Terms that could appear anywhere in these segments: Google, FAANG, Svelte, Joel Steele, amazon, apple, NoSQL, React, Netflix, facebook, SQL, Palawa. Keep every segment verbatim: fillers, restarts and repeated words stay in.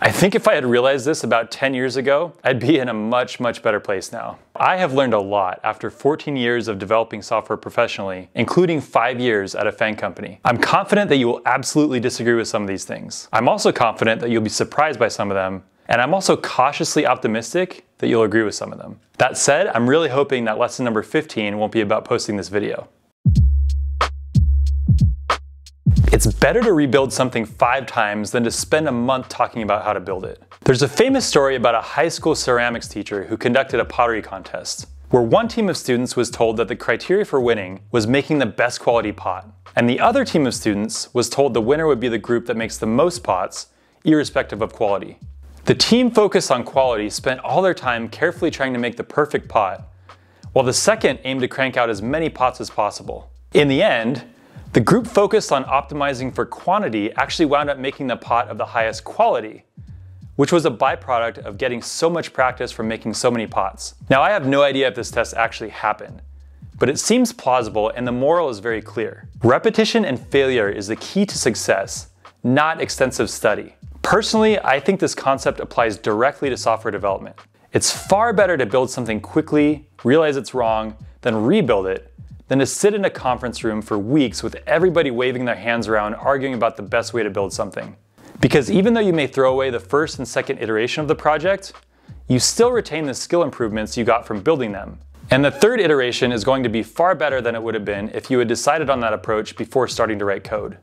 I think if I had realized this about ten years ago, I'd be in a much, much better place now. I have learned a lot after fourteen years of developing software professionally, including five years at a FAANG company. I'm confident that you will absolutely disagree with some of these things. I'm also confident that you'll be surprised by some of them, and I'm also cautiously optimistic that you'll agree with some of them. That said, I'm really hoping that lesson number fifteen won't be about posting this video. It's better to rebuild something five times than to spend a month talking about how to build it. There's a famous story about a high school ceramics teacher who conducted a pottery contest, where one team of students was told that the criteria for winning was making the best quality pot, and the other team of students was told the winner would be the group that makes the most pots, irrespective of quality. The team focused on quality spent all their time carefully trying to make the perfect pot, while the second aimed to crank out as many pots as possible. In the end, the group focused on optimizing for quantity actually wound up making the pot of the highest quality, which was a byproduct of getting so much practice from making so many pots. Now, I have no idea if this test actually happened, but it seems plausible and the moral is very clear. Repetition and failure is the key to success, not extensive study. Personally, I think this concept applies directly to software development. It's far better to build something quickly, realize it's wrong, then rebuild it, than to sit in a conference room for weeks with everybody waving their hands around arguing about the best way to build something. Because even though you may throw away the first and second iteration of the project, you still retain the skill improvements you got from building them. And the third iteration is going to be far better than it would have been if you had decided on that approach before starting to write code.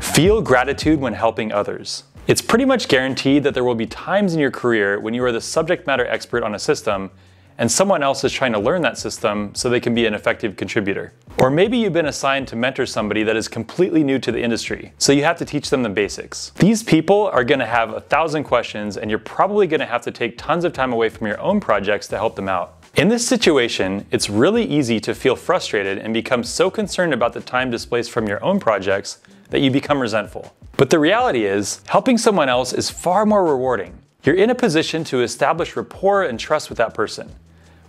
Feel gratitude when helping others. It's pretty much guaranteed that there will be times in your career when you are the subject matter expert on a system and someone else is trying to learn that system so they can be an effective contributor. Or maybe you've been assigned to mentor somebody that is completely new to the industry, so you have to teach them the basics. These people are gonna have a thousand questions, and you're probably gonna have to take tons of time away from your own projects to help them out. In this situation, it's really easy to feel frustrated and become so concerned about the time displaced from your own projects that you become resentful. But the reality is, helping someone else is far more rewarding. You're in a position to establish rapport and trust with that person,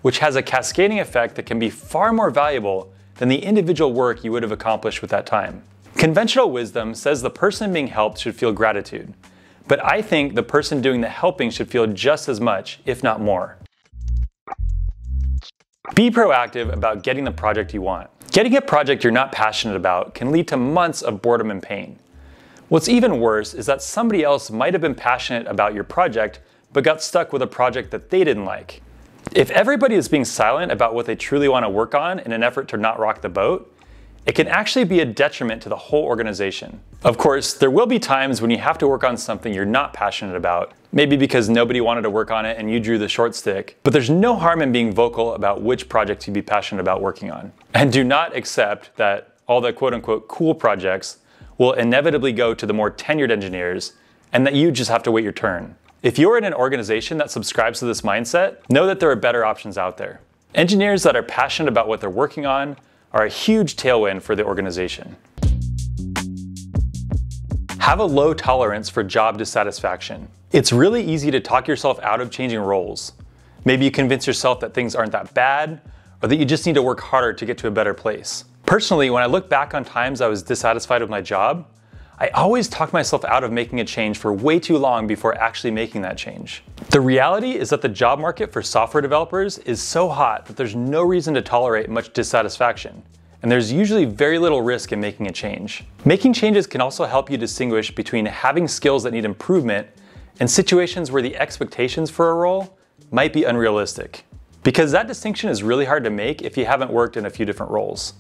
which has a cascading effect that can be far more valuable than the individual work you would have accomplished with that time. Conventional wisdom says the person being helped should feel gratitude, but I think the person doing the helping should feel just as much, if not more. Be proactive about getting the project you want. Getting a project you're not passionate about can lead to months of boredom and pain. What's even worse is that somebody else might have been passionate about your project, but got stuck with a project that they didn't like. If everybody is being silent about what they truly want to work on in an effort to not rock the boat, it can actually be a detriment to the whole organization. Of course, there will be times when you have to work on something you're not passionate about, maybe because nobody wanted to work on it and you drew the short stick, but there's no harm in being vocal about which projects you'd be passionate about working on. And do not accept that all the quote-unquote cool projects will inevitably go to the more tenured engineers and that you just have to wait your turn. If you're in an organization that subscribes to this mindset, know that there are better options out there. Engineers that are passionate about what they're working on are a huge tailwind for the organization. Have a low tolerance for job dissatisfaction. It's really easy to talk yourself out of changing roles. Maybe you convince yourself that things aren't that bad, or that you just need to work harder to get to a better place. Personally, when I look back on times I was dissatisfied with my job, I always talk myself out of making a change for way too long before actually making that change. The reality is that the job market for software developers is so hot that there's no reason to tolerate much dissatisfaction, and there's usually very little risk in making a change. Making changes can also help you distinguish between having skills that need improvement and situations where the expectations for a role might be unrealistic, because that distinction is really hard to make if you haven't worked in a few different roles.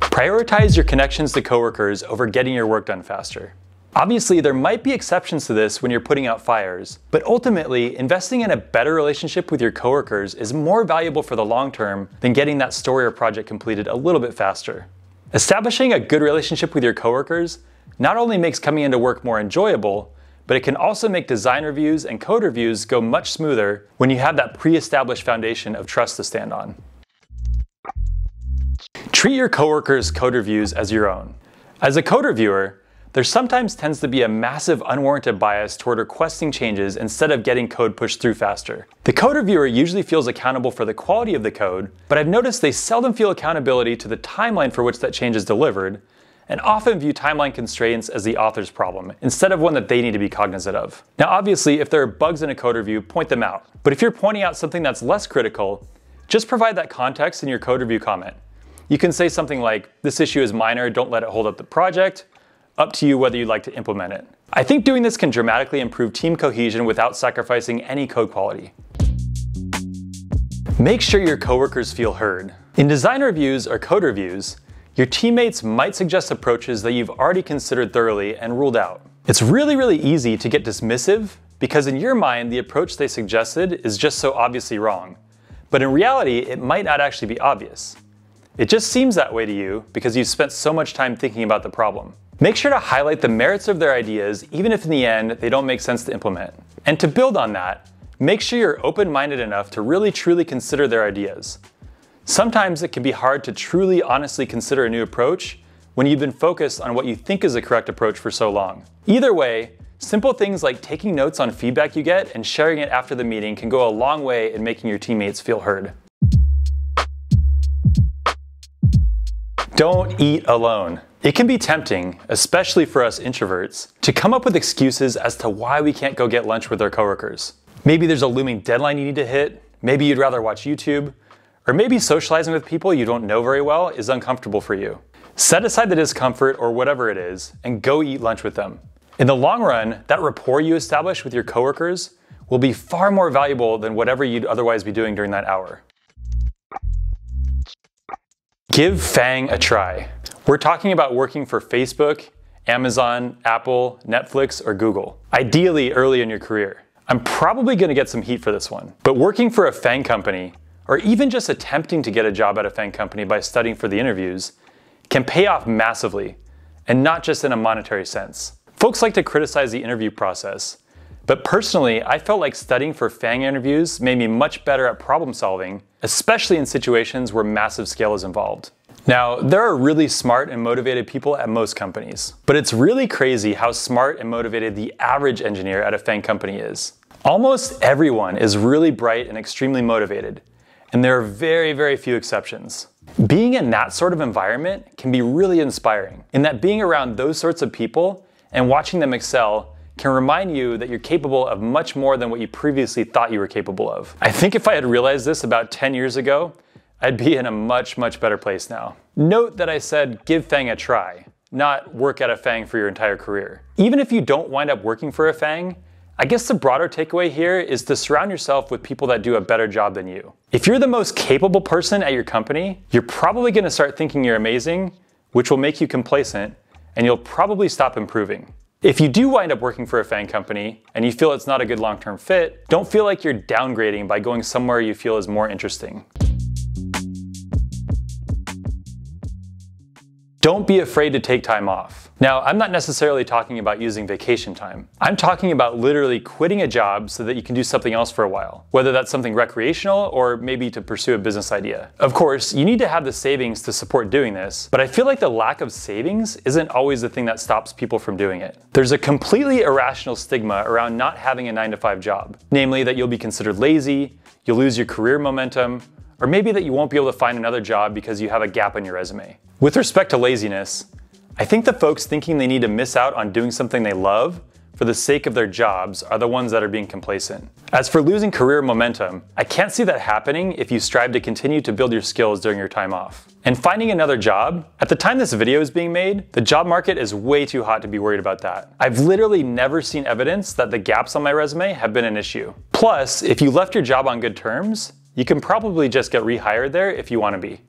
Prioritize your connections to coworkers over getting your work done faster. Obviously, there might be exceptions to this when you're putting out fires, but ultimately, investing in a better relationship with your coworkers is more valuable for the long term than getting that story or project completed a little bit faster. Establishing a good relationship with your coworkers not only makes coming into work more enjoyable, but it can also make design reviews and code reviews go much smoother when you have that pre-established foundation of trust to stand on. Treat your coworkers' code reviews as your own. As a code reviewer, there sometimes tends to be a massive unwarranted bias toward requesting changes instead of getting code pushed through faster. The code reviewer usually feels accountable for the quality of the code, but I've noticed they seldom feel accountability to the timeline for which that change is delivered, and often view timeline constraints as the author's problem, instead of one that they need to be cognizant of. Now obviously, if there are bugs in a code review, point them out. But if you're pointing out something that's less critical, just provide that context in your code review comment. You can say something like, this issue is minor, don't let it hold up the project, up to you whether you'd like to implement it. I think doing this can dramatically improve team cohesion without sacrificing any code quality. Make sure your coworkers feel heard. In design reviews or code reviews, your teammates might suggest approaches that you've already considered thoroughly and ruled out. It's really, really easy to get dismissive because in your mind, the approach they suggested is just so obviously wrong. But in reality, it might not actually be obvious. It just seems that way to you because you've spent so much time thinking about the problem. Make sure to highlight the merits of their ideas, even if in the end, they don't make sense to implement. And to build on that, make sure you're open-minded enough to really truly consider their ideas. Sometimes it can be hard to truly honestly consider a new approach when you've been focused on what you think is the correct approach for so long. Either way, simple things like taking notes on feedback you get and sharing it after the meeting can go a long way in making your teammates feel heard. Don't eat alone. It can be tempting, especially for us introverts, to come up with excuses as to why we can't go get lunch with our coworkers. Maybe there's a looming deadline you need to hit, maybe you'd rather watch YouTube, or maybe socializing with people you don't know very well is uncomfortable for you. Set aside the discomfort or whatever it is and go eat lunch with them. In the long run, that rapport you establish with your coworkers will be far more valuable than whatever you'd otherwise be doing during that hour. Give FAANG a try. We're talking about working for Facebook, Amazon, Apple, Netflix, or Google, ideally early in your career. I'm probably gonna get some heat for this one, but working for a FAANG company, or even just attempting to get a job at a FAANG company by studying for the interviews, can pay off massively, and not just in a monetary sense. Folks like to criticize the interview process, but personally, I felt like studying for FAANG interviews made me much better at problem solving, especially in situations where massive scale is involved. Now, there are really smart and motivated people at most companies, but it's really crazy how smart and motivated the average engineer at a FAANG company is. Almost everyone is really bright and extremely motivated, and there are very, very few exceptions. Being in that sort of environment can be really inspiring, in that being around those sorts of people and watching them excel can remind you that you're capable of much more than what you previously thought you were capable of. I think if I had realized this about ten years ago, I'd be in a much, much better place now. Note that I said, give FAANG a try, not work at a FAANG for your entire career. Even if you don't wind up working for a FAANG, I guess the broader takeaway here is to surround yourself with people that do a better job than you. If you're the most capable person at your company, you're probably gonna start thinking you're amazing, which will make you complacent, and you'll probably stop improving. If you do wind up working for a FAANG company and you feel it's not a good long-term fit, don't feel like you're downgrading by going somewhere you feel is more interesting. Don't be afraid to take time off. Now, I'm not necessarily talking about using vacation time. I'm talking about literally quitting a job so that you can do something else for a while, whether that's something recreational or maybe to pursue a business idea. Of course, you need to have the savings to support doing this, but I feel like the lack of savings isn't always the thing that stops people from doing it. There's a completely irrational stigma around not having a nine to five job, namely that you'll be considered lazy, you'll lose your career momentum, or maybe that you won't be able to find another job because you have a gap in your resume. With respect to laziness, I think the folks thinking they need to miss out on doing something they love for the sake of their jobs are the ones that are being complacent. As for losing career momentum, I can't see that happening if you strive to continue to build your skills during your time off. And finding another job, at the time this video is being made, the job market is way too hot to be worried about that. I've literally never seen evidence that the gaps on my resume have been an issue. Plus, if you left your job on good terms, you can probably just get rehired there if you want to be.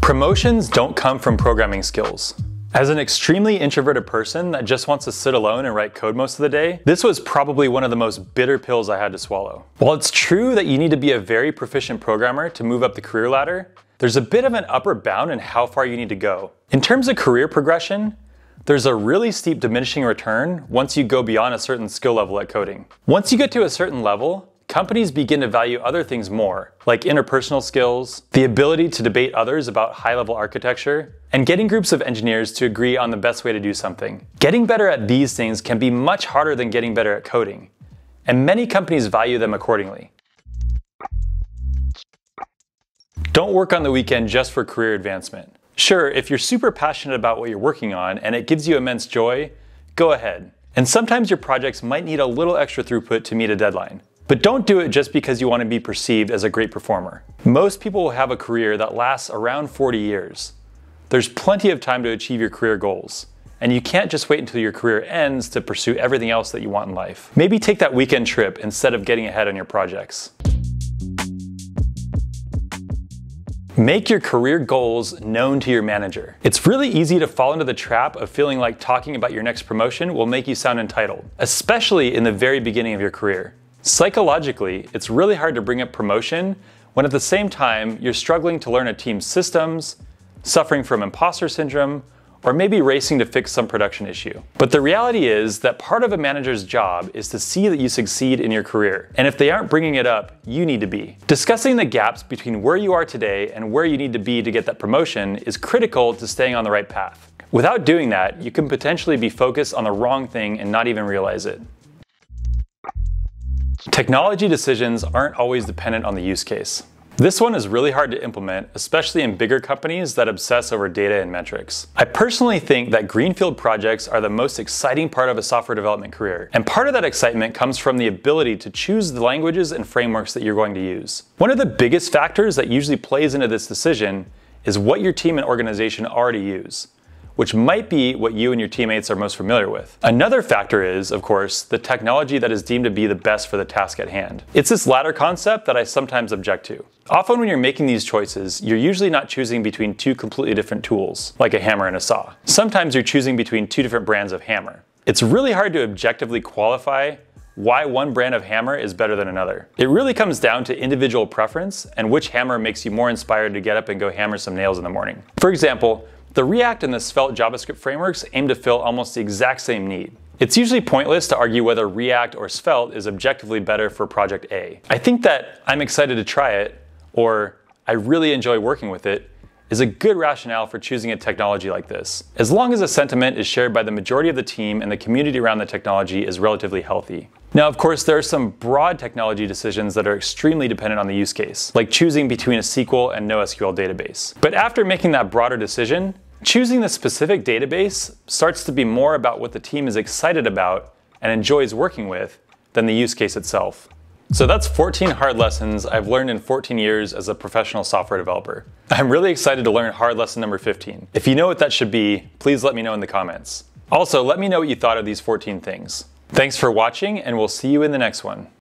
Promotions don't come from programming skills. As an extremely introverted person that just wants to sit alone and write code most of the day, this was probably one of the most bitter pills I had to swallow. While it's true that you need to be a very proficient programmer to move up the career ladder, there's a bit of an upper bound in how far you need to go. In terms of career progression, there's a really steep diminishing return once you go beyond a certain skill level at coding. Once you get to a certain level, companies begin to value other things more, like interpersonal skills, the ability to debate others about high-level architecture, and getting groups of engineers to agree on the best way to do something. Getting better at these things can be much harder than getting better at coding, and many companies value them accordingly. Don't work on the weekend just for career advancement. Sure, if you're super passionate about what you're working on and it gives you immense joy, go ahead. And sometimes your projects might need a little extra throughput to meet a deadline. But don't do it just because you want to be perceived as a great performer. Most people will have a career that lasts around forty years. There's plenty of time to achieve your career goals, and you can't just wait until your career ends to pursue everything else that you want in life. Maybe take that weekend trip instead of getting ahead on your projects. Make your career goals known to your manager. It's really easy to fall into the trap of feeling like talking about your next promotion will make you sound entitled, especially in the very beginning of your career. Psychologically, it's really hard to bring up promotion when at the same time you're struggling to learn a team's systems, suffering from imposter syndrome, or maybe racing to fix some production issue. But the reality is that part of a manager's job is to see that you succeed in your career. And if they aren't bringing it up, you need to be. Discussing the gaps between where you are today and where you need to be to get that promotion is critical to staying on the right path. Without doing that, you can potentially be focused on the wrong thing and not even realize it. Technology decisions aren't always dependent on the use case. This one is really hard to implement, especially in bigger companies that obsess over data and metrics. I personally think that greenfield projects are the most exciting part of a software development career. And part of that excitement comes from the ability to choose the languages and frameworks that you're going to use. One of the biggest factors that usually plays into this decision is what your team and organization already use, which might be what you and your teammates are most familiar with. Another factor is, of course, the technology that is deemed to be the best for the task at hand. It's this latter concept that I sometimes object to. Often when you're making these choices, you're usually not choosing between two completely different tools, like a hammer and a saw. Sometimes you're choosing between two different brands of hammer. It's really hard to objectively qualify why one brand of hammer is better than another. It really comes down to individual preference and which hammer makes you more inspired to get up and go hammer some nails in the morning. For example, the React and the Svelte JavaScript frameworks aim to fill almost the exact same need. It's usually pointless to argue whether React or Svelte is objectively better for project A. I think that "I'm excited to try it," or "I really enjoy working with it," is a good rationale for choosing a technology like this, as long as the sentiment is shared by the majority of the team and the community around the technology is relatively healthy. Now, of course, there are some broad technology decisions that are extremely dependent on the use case, like choosing between a S Q L and NoSQL database. But after making that broader decision, choosing the specific database starts to be more about what the team is excited about and enjoys working with than the use case itself. So that's fourteen hard lessons I've learned in fourteen years as a professional software developer. I'm really excited to learn hard lesson number fifteen. If you know what that should be, please let me know in the comments. Also, let me know what you thought of these fourteen things. Thanks for watching, and we'll see you in the next one.